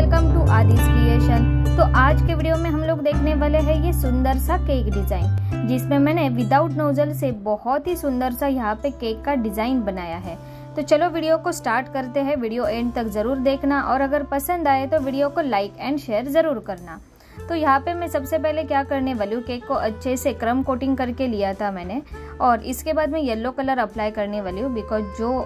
Welcome to आदिज creation. तो आज के वीडियो में हम लोग देखने वाले हैं ये सुंदर सा केक डिजाइन, जिसमें मैंने विदाउट नोजल से बहुत ही सुंदर सा यहाँ पे केक का डिजाइन बनाया है। तो चलो वीडियो को स्टार्ट करते हैं। वीडियो एंड तक जरूर देखना और अगर पसंद आए तो वीडियो को लाइक एंड शेयर जरूर करना। तो यहाँ पे मैं सबसे पहले क्या करने वाली हूँ, केक को अच्छे से क्रम कोटिंग करके लिया था मैंने और इसके बाद मैं येलो कलर अप्लाई करने वाली हूँ, बिकॉज जो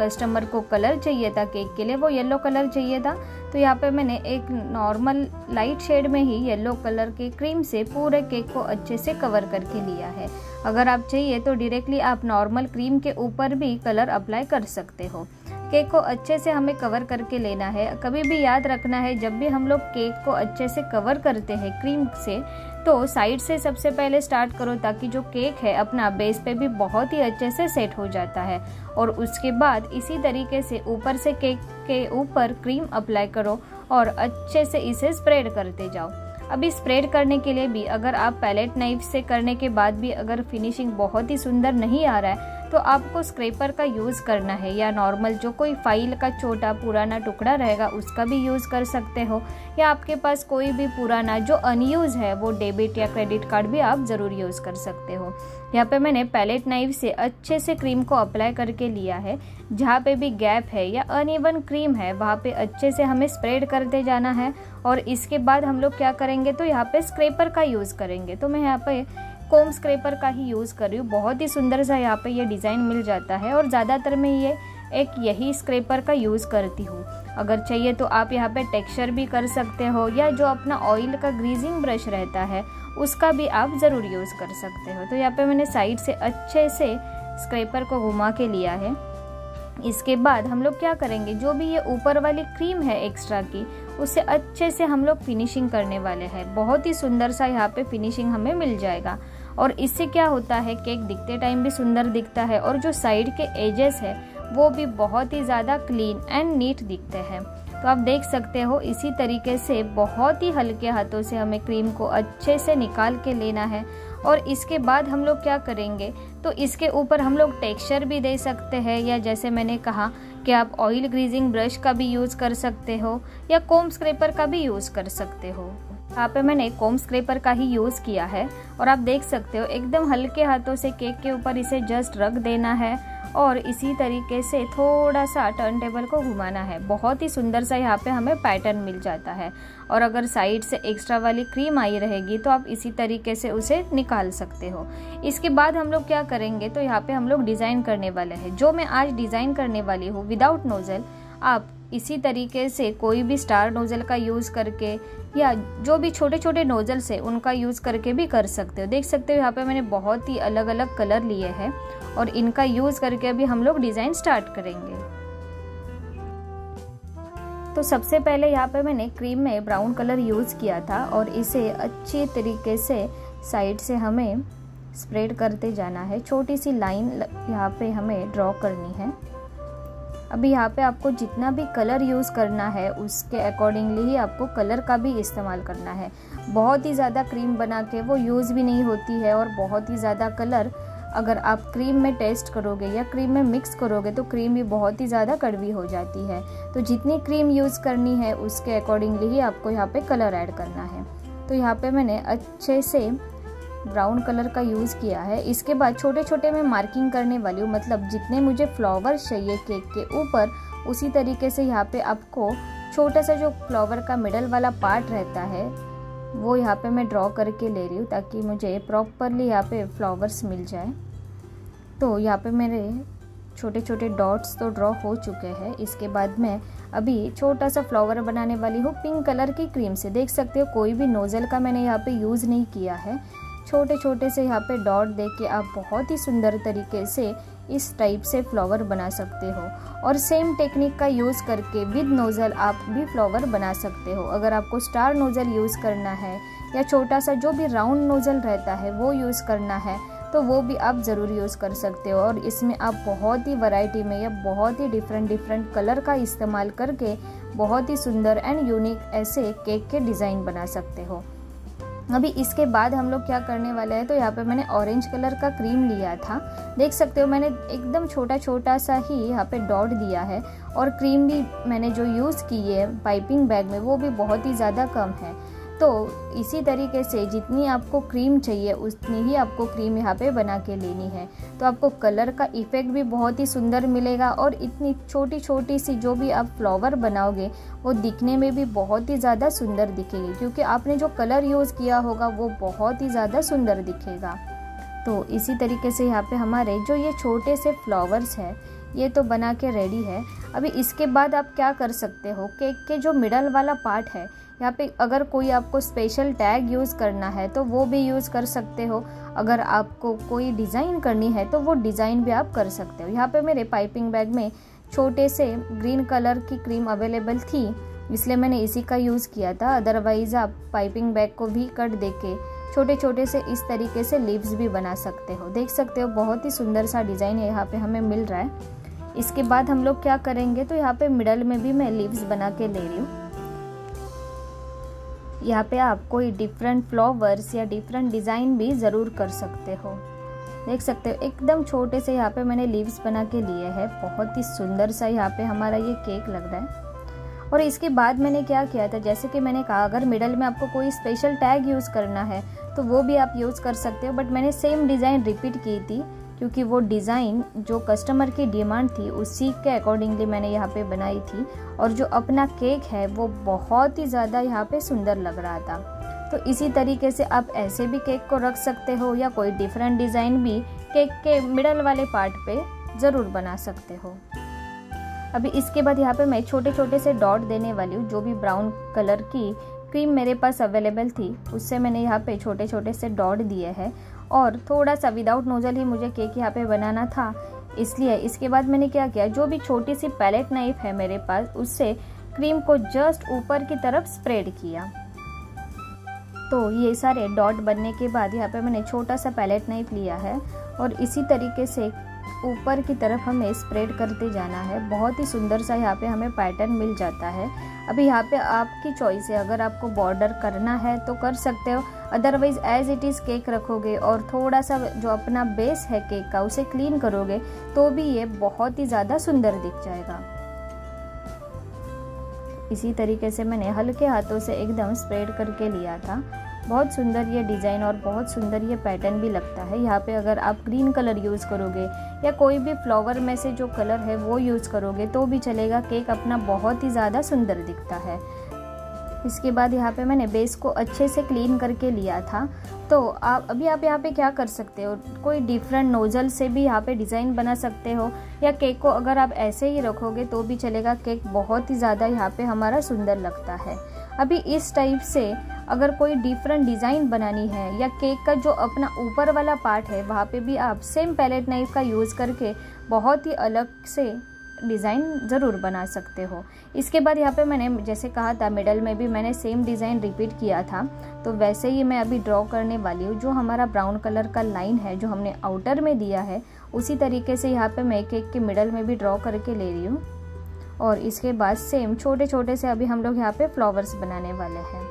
कस्टमर को कलर चाहिए था केक के लिए वो येलो कलर चाहिए था। तो यहाँ पे मैंने एक नॉर्मल लाइट शेड में ही येलो कलर के क्रीम से पूरे केक को अच्छे से कवर करके लिया है। अगर आप चाहिए तो डायरेक्टली आप नॉर्मल क्रीम के ऊपर भी कलर अप्लाई कर सकते हो। केक को अच्छे से हमें कवर करके लेना है। कभी भी याद रखना है, जब भी हम लोग केक को अच्छे से कवर करते हैं क्रीम से तो साइड से सबसे पहले स्टार्ट करो, ताकि जो केक है अपना बेस पे भी बहुत ही अच्छे से सेट हो जाता है। और उसके बाद इसी तरीके से ऊपर से केक के ऊपर क्रीम अप्लाई करो और अच्छे से इसे स्प्रेड करते जाओ। अभी स्प्रेड करने के लिए भी अगर आप पैलेट नाइफ से करने के बाद भी अगर फिनिशिंग बहुत ही सुंदर नहीं आ रहा है तो आपको स्क्रैपर का यूज़ करना है, या नॉर्मल जो कोई फाइल का छोटा पुराना टुकड़ा रहेगा उसका भी यूज़ कर सकते हो, या आपके पास कोई भी पुराना जो अनयूज है वो डेबिट या क्रेडिट कार्ड भी आप ज़रूर यूज़ कर सकते हो। यहाँ पे मैंने पैलेट नाइफ से अच्छे से क्रीम को अप्लाई करके लिया है। जहाँ पे भी गैप है या अनइवन क्रीम है वहाँ पे अच्छे से हमें स्प्रेड करते जाना है। और इसके बाद हम लोग क्या करेंगे तो यहाँ पे स्क्रैपर का यूज़ करेंगे। तो मैं यहाँ पे कोम स्क्रैपर का ही यूज़ कर रही हूँ। बहुत ही सुंदर सा यहाँ पे ये डिज़ाइन मिल जाता है और ज़्यादातर मैं ये एक यही स्क्रैपर का यूज़ करती हूँ। अगर चाहिए तो आप यहाँ पे टेक्सचर भी कर सकते हो, या जो अपना ऑयल का ग्रीजिंग ब्रश रहता है उसका भी आप ज़रूर यूज़ कर सकते हो। तो यहाँ पे मैंने साइड से अच्छे से स्क्रैपर को घुमा के लिया है। इसके बाद हम लोग क्या करेंगे, जो भी ये ऊपर वाली क्रीम है एक्स्ट्रा की उससे अच्छे से हम लोग फिनिशिंग करने वाले हैं। बहुत ही सुंदर सा यहाँ पे फिनिशिंग हमें मिल जाएगा और इससे क्या होता है केक दिखते टाइम भी सुंदर दिखता है और जो साइड के एजेस है वो भी बहुत ही ज़्यादा क्लीन एंड नीट दिखते हैं। तो आप देख सकते हो इसी तरीके से बहुत ही हल्के हाथों से हमें क्रीम को अच्छे से निकाल के लेना है। और इसके बाद हम लोग क्या करेंगे तो इसके ऊपर हम लोग टेक्सचर भी दे सकते हैं, या जैसे मैंने कहा कि आप ऑयल ग्रीजिंग ब्रश का भी यूज़ कर सकते हो या कोम स्क्रैपर का भी यूज़ कर सकते हो। यहाँ पे मैंने कोम स्क्रैपर का ही यूज़ किया है और आप देख सकते हो एकदम हल्के हाथों से केक के ऊपर इसे जस्ट रख देना है और इसी तरीके से थोड़ा सा टर्न टेबल को घुमाना है। बहुत ही सुंदर सा यहाँ पे हमें पैटर्न मिल जाता है। और अगर साइड से एक्स्ट्रा वाली क्रीम आई रहेगी तो आप इसी तरीके से उसे निकाल सकते हो। इसके बाद हम लोग क्या करेंगे तो यहाँ पे हम लोग डिज़ाइन करने वाले हैं। जो मैं आज डिज़ाइन करने वाली हूँ विदाउट नोजल, आप इसी तरीके से कोई भी स्टार नोजल का यूज़ करके या जो भी छोटे छोटे नोजल से उनका यूज़ करके भी कर सकते हो। देख सकते हो यहाँ पे मैंने बहुत ही अलग अलग कलर लिए हैं और इनका यूज़ करके अभी हम लोग डिज़ाइन स्टार्ट करेंगे। तो सबसे पहले यहाँ पे मैंने क्रीम में ब्राउन कलर यूज़ किया था और इसे अच्छे तरीके से साइड से हमें स्प्रेड करते जाना है। छोटी सी लाइन यहाँ पे हमें ड्रॉ करनी है। अभी यहाँ पे आपको जितना भी कलर यूज़ करना है उसके अकॉर्डिंगली ही आपको कलर का भी इस्तेमाल करना है। बहुत ही ज़्यादा क्रीम बना के वो यूज़ भी नहीं होती है और बहुत ही ज़्यादा कलर अगर आप क्रीम में टेस्ट करोगे या क्रीम में मिक्स करोगे तो क्रीम भी बहुत ही ज़्यादा कड़वी हो जाती है। तो जितनी क्रीम यूज़ करनी है उसके अकॉर्डिंगली ही आपको यहाँ पे कलर ऐड करना है। तो यहाँ पे मैंने अच्छे से ब्राउन कलर का यूज़ किया है। इसके बाद छोटे छोटे मैं मार्किंग करने वाली हूँ, मतलब जितने मुझे फ्लावर्स चाहिए केक के ऊपर उसी तरीके से यहाँ पे आपको छोटा सा जो फ्लावर का मिडल वाला पार्ट रहता है वो यहाँ पे मैं ड्रॉ करके ले रही हूँ, ताकि मुझे प्रॉपरली यहाँ पे फ्लावर्स मिल जाए। तो यहाँ पे मेरे छोटे छोटे डॉट्स तो ड्रॉ हो चुके हैं। इसके बाद मैं अभी छोटा सा फ्लावर बनाने वाली हूँ पिंक कलर की क्रीम से। देख सकते हो कोई भी नोजल का मैंने यहाँ पे यूज़ नहीं किया है। छोटे छोटे से यहाँ पे डॉट दे के आप बहुत ही सुंदर तरीके से इस टाइप से फ्लावर बना सकते हो और सेम टेक्निक का यूज़ करके विद नोज़ल आप भी फ्लावर बना सकते हो। अगर आपको स्टार नोज़ल यूज़ करना है या छोटा सा जो भी राउंड नोज़ल रहता है वो यूज़ करना है तो वो भी आप ज़रूर यूज़ कर सकते हो। और इसमें आप बहुत ही वैरायटी में या बहुत ही डिफरेंट कलर का इस्तेमाल करके बहुत ही सुंदर एंड यूनिक ऐसे केक के डिज़ाइन बना सकते हो। अभी इसके बाद हम लोग क्या करने वाले हैं, तो यहाँ पे मैंने ऑरेंज कलर का क्रीम लिया था, देख सकते हो मैंने एकदम छोटा छोटा सा ही यहाँ पे डॉट दिया है। और क्रीम भी मैंने जो यूज़ की है पाइपिंग बैग में वो भी बहुत ही ज़्यादा कम है। तो इसी तरीके से जितनी आपको क्रीम चाहिए उतनी ही आपको क्रीम यहाँ पे बना के लेनी है, तो आपको कलर का इफ़ेक्ट भी बहुत ही सुंदर मिलेगा। और इतनी छोटी छोटी सी जो भी आप फ्लावर बनाओगे वो दिखने में भी बहुत ही ज़्यादा सुंदर दिखेगी, क्योंकि आपने जो कलर यूज़ किया होगा वो बहुत ही ज़्यादा सुंदर दिखेगा। तो इसी तरीके से यहाँ पे हमारे जो ये छोटे से फ्लावर्स हैं ये तो बना के रेडी है। अभी इसके बाद आप क्या कर सकते हो, केक के जो मिडल वाला पार्ट है यहाँ पे अगर कोई आपको स्पेशल टैग यूज़ करना है तो वो भी यूज़ कर सकते हो, अगर आपको कोई डिज़ाइन करनी है तो वो डिज़ाइन भी आप कर सकते हो। यहाँ पे मेरे पाइपिंग बैग में छोटे से ग्रीन कलर की क्रीम अवेलेबल थी इसलिए मैंने इसी का यूज़ किया था, अदरवाइज़ आप पाइपिंग बैग को भी कट देके छोटे छोटे से इस तरीके से लीव्स भी बना सकते हो। देख सकते हो बहुत ही सुंदर सा डिज़ाइन यहाँ पे हमें मिल रहा है। इसके बाद हम लोग क्या करेंगे, तो यहाँ पे मिडल में भी मैं लीव्स बना के ले रही हूँ। यहाँ पे आप कोई डिफरेंट फ्लावर्स या डिफरेंट डिज़ाइन भी ज़रूर कर सकते हो। देख सकते हो एकदम छोटे से यहाँ पे मैंने लीव्स बना के लिए है, बहुत ही सुंदर सा यहाँ पे हमारा ये केक लग रहा है। और इसके बाद मैंने क्या किया था, जैसे कि मैंने कहा अगर मिडल में आपको कोई स्पेशल टैग यूज़ करना है तो वो भी आप यूज़ कर सकते हो, बट मैंने सेम डिज़ाइन रिपीट की थी क्योंकि वो डिज़ाइन जो कस्टमर की डिमांड थी उसी के अकॉर्डिंगली मैंने यहाँ पे बनाई थी। और जो अपना केक है वो बहुत ही ज़्यादा यहाँ पे सुंदर लग रहा था। तो इसी तरीके से आप ऐसे भी केक को रख सकते हो या कोई डिफरेंट डिज़ाइन भी केक के मिडल वाले पार्ट पे ज़रूर बना सकते हो। अभी इसके बाद यहाँ पे मैं छोटे छोटे से डॉट देने वाली हूँ। जो भी ब्राउन कलर की क्रीम मेरे पास अवेलेबल थी उससे मैंने यहाँ पे छोटे छोटे से डॉट दिए हैं। और थोड़ा सा विदाउट नोजल ही मुझे केक यहाँ पे बनाना था, इसलिए इसके बाद मैंने क्या किया, जो भी छोटी सी पैलेट नाइफ है मेरे पास उससे क्रीम को जस्ट ऊपर की तरफ स्प्रेड किया। तो ये सारे डॉट बनने के बाद यहाँ पे मैंने छोटा सा पैलेट नाइफ लिया है और इसी तरीके से ऊपर की तरफ हमें स्प्रेड करते जाना है। बहुत ही सुंदर सा यहाँ पे हमें पैटर्न मिल जाता है। अभी यहाँ पे आपकी चॉइस है, अगर आपको बॉर्डर करना है तो कर सकते हो, otherwise as it is cake रखोगे और थोड़ा सा जो अपना बेस है केक का उसे क्लीन करोगे तो भी ये बहुत ही ज़्यादा सुंदर दिख जाएगा। इसी तरीके से मैंने हल्के हाथों से एकदम स्प्रेड करके लिया था। बहुत सुंदर ये डिज़ाइन और बहुत सुंदर ये पैटर्न भी लगता है। यहाँ पे अगर आप ग्रीन कलर यूज़ करोगे या कोई भी फ्लावर में से जो कलर है वो यूज़ करोगे तो भी चलेगा, केक अपना बहुत ही ज़्यादा सुंदर दिखता है। इसके बाद यहाँ पे मैंने बेस को अच्छे से क्लीन करके लिया था। तो आप यहाँ पे क्या कर सकते हो, कोई डिफरेंट नोजल से भी यहाँ पे डिज़ाइन बना सकते हो या केक को अगर आप ऐसे ही रखोगे तो भी चलेगा, केक बहुत ही ज़्यादा यहाँ पे हमारा सुंदर लगता है। अभी इस टाइप से अगर कोई डिफरेंट डिज़ाइन बनानी है या केक का जो अपना ऊपर वाला पार्ट है वहाँ पे भी आप सेम पैलेट नाइफ का यूज़ करके बहुत ही अलग से डिज़ाइन ज़रूर बना सकते हो। इसके बाद यहाँ पे मैंने जैसे कहा था मिडल में भी मैंने सेम डिज़ाइन रिपीट किया था, तो वैसे ही मैं अभी ड्रॉ करने वाली हूँ। जो हमारा ब्राउन कलर का लाइन है जो हमने आउटर में दिया है उसी तरीके से यहाँ पे मैं केक के मिडल में भी ड्रॉ करके ले रही हूँ। और इसके बाद सेम छोटे छोटे से अभी हम लोग यहाँ पे फ्लावर्स बनाने वाले हैं।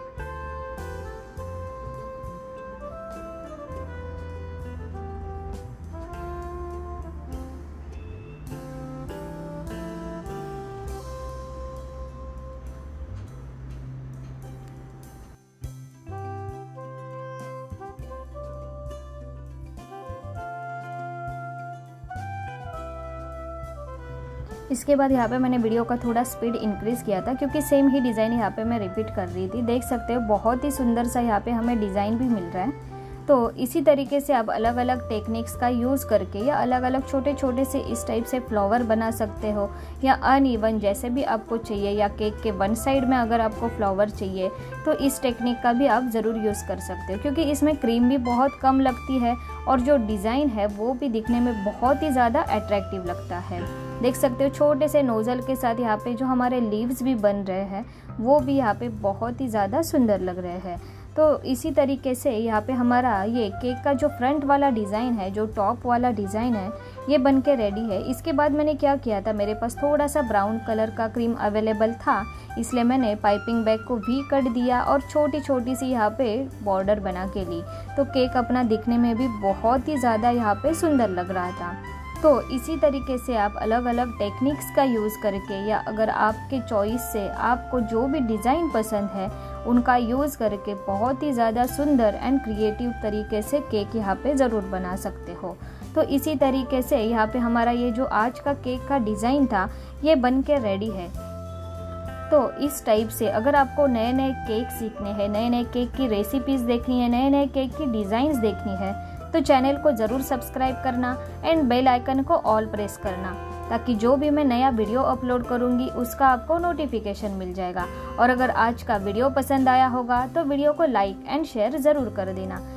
इसके बाद यहाँ पे मैंने वीडियो का थोड़ा स्पीड इंक्रीज़ किया था क्योंकि सेम ही डिज़ाइन यहाँ पे मैं रिपीट कर रही थी। देख सकते हो बहुत ही सुंदर सा यहाँ पे हमें डिज़ाइन भी मिल रहा है। तो इसी तरीके से आप अलग अलग टेक्निक्स का यूज़ करके या अलग अलग छोटे छोटे से इस टाइप से फ्लावर बना सकते हो या अनइवन जैसे भी आपको चाहिए, या केक के वन साइड में अगर आपको फ्लावर चाहिए तो इस टेक्निक का भी आप ज़रूर यूज़ कर सकते हो, क्योंकि इसमें क्रीम भी बहुत कम लगती है और जो डिज़ाइन है वो भी दिखने में बहुत ही ज़्यादा अट्रैक्टिव लगता है। देख सकते हो छोटे से नोजल के साथ यहाँ पे जो हमारे लीव्स भी बन रहे हैं वो भी यहाँ पे बहुत ही ज़्यादा सुंदर लग रहे हैं। तो इसी तरीके से यहाँ पे हमारा ये केक का जो फ्रंट वाला डिज़ाइन है, जो टॉप वाला डिज़ाइन है ये बन के रेडी है। इसके बाद मैंने क्या किया था, मेरे पास थोड़ा सा ब्राउन कलर का क्रीम अवेलेबल था, इसलिए मैंने पाइपिंग बैग को भी कट दिया और छोटी छोटी सी यहाँ पे बॉर्डर बना के ली। तो केक अपना दिखने में भी बहुत ही ज़्यादा यहाँ पे सुंदर लग रहा था। तो इसी तरीके से आप अलग अलग टेक्निक्स का यूज़ करके या अगर आपके चॉइस से आपको जो भी डिज़ाइन पसंद है उनका यूज़ करके बहुत ही ज़्यादा सुंदर एंड क्रिएटिव तरीके से केक यहाँ पे ज़रूर बना सकते हो। तो इसी तरीके से यहाँ पे हमारा ये जो आज का केक का डिज़ाइन था ये बन के रेडी है। तो इस टाइप से अगर आपको नए नए केक सीखने हैं, नए नए केक की रेसिपीज़ देखनी है, नए नए केक की डिज़ाइंस देखनी है तो चैनल को ज़रूर सब्सक्राइब करना एंड बेल आइकन को ऑल प्रेस करना, ताकि जो भी मैं नया वीडियो अपलोड करूँगी उसका आपको नोटिफिकेशन मिल जाएगा। और अगर आज का वीडियो पसंद आया होगा तो वीडियो को लाइक एंड शेयर ज़रूर कर देना।